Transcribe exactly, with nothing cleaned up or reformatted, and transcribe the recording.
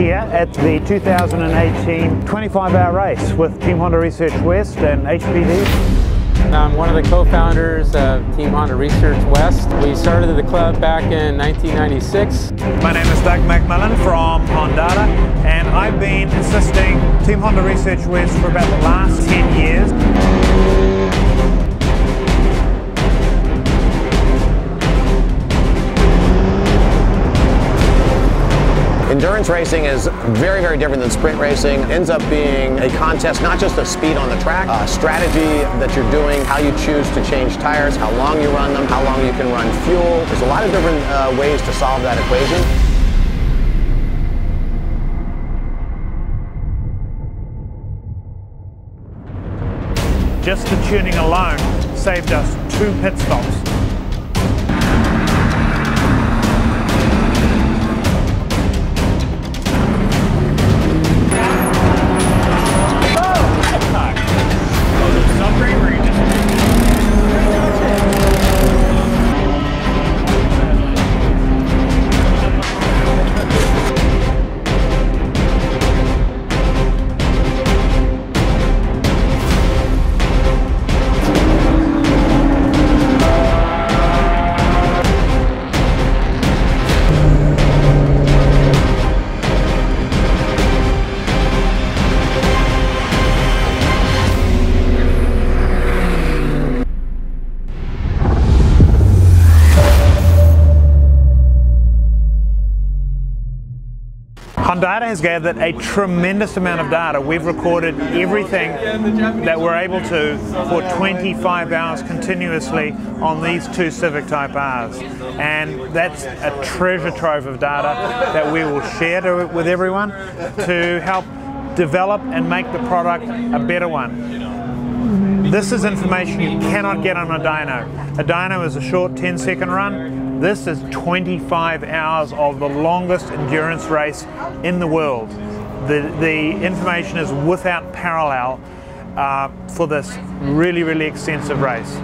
here at the two thousand eighteen twenty-five hour race with Team Honda Research West and H P D. I'm one of the co-founders of Team Honda Research West. We started the club back in nineteen ninety-six. My name is Doug MacMillan from Honda, and I've been assisting Team Honda Research West for about the last ten years. Endurance racing is very, very different than sprint racing. It ends up being a contest, not just of speed on the track, a strategy that you're doing, how you choose to change tires, how long you run them, how long you can run fuel. There's a lot of different uh, ways to solve that equation. Just the tuning alone saved us two pit stops. Honda has gathered a tremendous amount of data. We've recorded everything that we're able to for twenty-five hours continuously on these two Civic Type R's. And that's a treasure trove of data that we will share to, with everyone to help develop and make the product a better one. This is information you cannot get on a dyno. A dyno is a short ten second run. This is twenty-five hours of the longest endurance race in the world. The, the information is without parallel uh, for this really, really extensive race.